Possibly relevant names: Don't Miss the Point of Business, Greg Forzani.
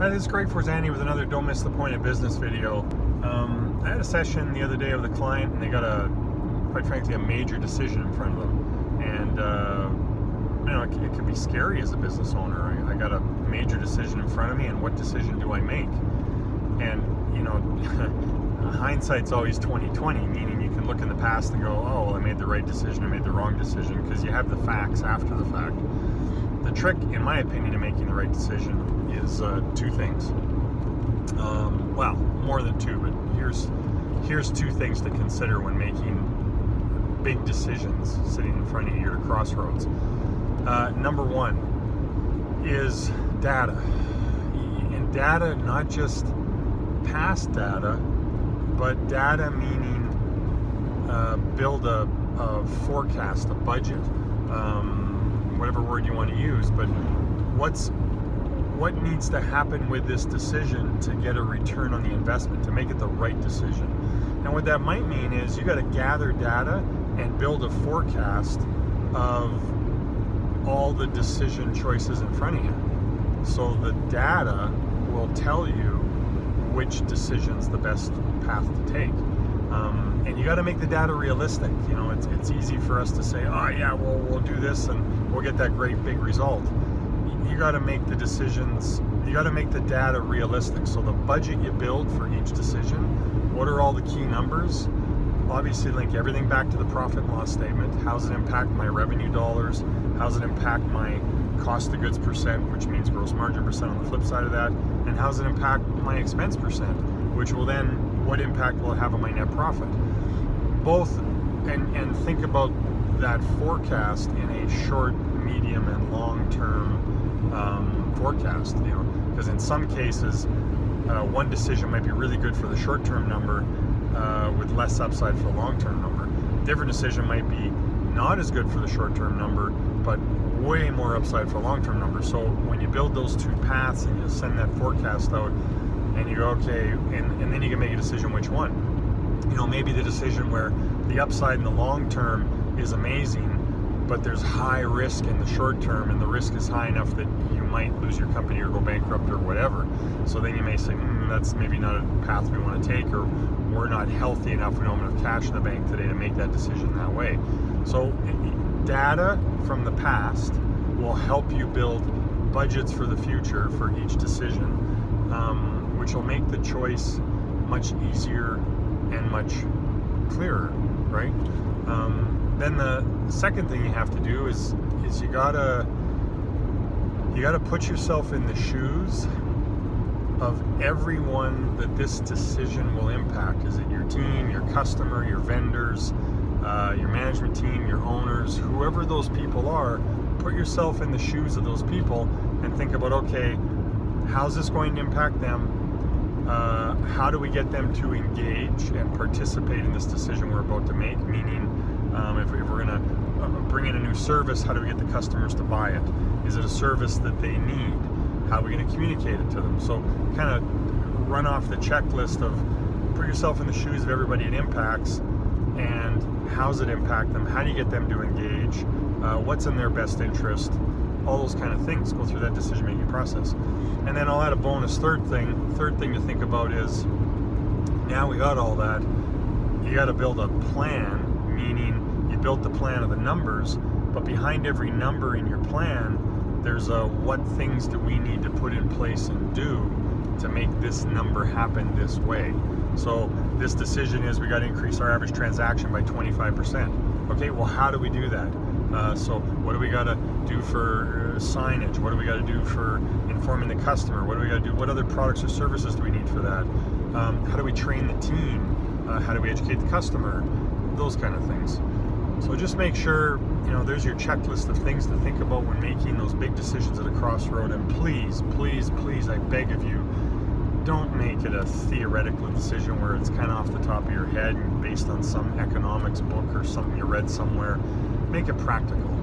Hi, this is Greg Forzani with another Don't Miss the Point of Business video. I had a session the other day with a client, and they got quite frankly, a major decision in front of them. And it can be scary as a business owner. I got a major decision in front of me, and what decision do I make? And hindsight's always 20/20, meaning you can look in the past and go, oh, well, I made the right decision, I made the wrong decision, because you have the facts after the fact. The trick, in my opinion, in making the right decision is two things. Well, more than two, but here's two things to consider when making big decisions sitting in front of you at a crossroads. Number one is data. And data, not just past data, but data meaning build a forecast, a budget, whatever word you want to use, but what needs to happen with this decision to get a return on the investment, to make it the right decision. And what that might mean is you got to gather data and build a forecast of all the decision choices in front of you. So the data will tell you which decision's the best path to take. And you got to make the data realistic. It's easy for us to say, oh yeah, well, we'll do this and we'll get that great big result. You got to make the decisions, you got to make the data realistic. So the budget you build for each decision, what are all the key numbers? Obviously link everything back to the profit and loss statement. How's it impact my revenue dollars? How's it impact my cost of goods percent, which means gross margin percent on the flip side of that? And how's it impact my expense percent, which will then, what impact will it have on my net profit? Both, and think about that forecast in a short, medium, and long-term forecast. Because in some cases, one decision might be really good for the short-term number with less upside for the long-term number. A different decision might be not as good for the short-term number, but way more upside for the long-term number. So when you build those two paths and you send that forecast out, and you go, okay, and then you can make a decision which one. Maybe the decision where the upside in the long term is amazing, but there's high risk in the short term, and the risk is high enough that you might lose your company or go bankrupt or whatever. So then you may say, that's maybe not a path we want to take, or we're not healthy enough, we don't have enough cash in the bank today to make that decision that way. So data from the past will help you build budgets for the future for each decision. Which will make the choice much easier and much clearer, right? Then the second thing you have to do is you gotta put yourself in the shoes of everyone that this decision will impact. Is it your team, your customer, your vendors, your management team, your owners, whoever those people are? Put yourself in the shoes of those people and think about, okay, how's this going to impact them? How do we get them to engage and participate in this decision we're about to make? Meaning, if we're gonna bring in a new service, how do we get the customers to buy it? Is it a service that they need? How are we gonna communicate it to them? So kind of run off the checklist of put yourself in the shoes of everybody it impacts, and how's it impact them? How do you get them to engage? What's in their best interest? All those kind of things go through that decision-making process. And then I'll add a bonus third thing to think about is, now we got all that, you got to build a plan, meaning you built the plan of the numbers, but behind every number in your plan, there's a what things do we need to put in place and do to make this number happen this way. So this decision is we got to increase our average transaction by 25%. Okay, well, how do we do that? So what do we got to do for signage? What do we got to do for informing the customer? What do we got to do? What other products or services do we need for that? How do we train the team? How do we educate the customer? Those kind of things. So just make sure, there's your checklist of things to think about when making those big decisions at a crossroad. And please, please, please, I beg of you, don't make it a theoretical decision where it's kind of off the top of your head and based on some economics book or something you read somewhere. Make it practical.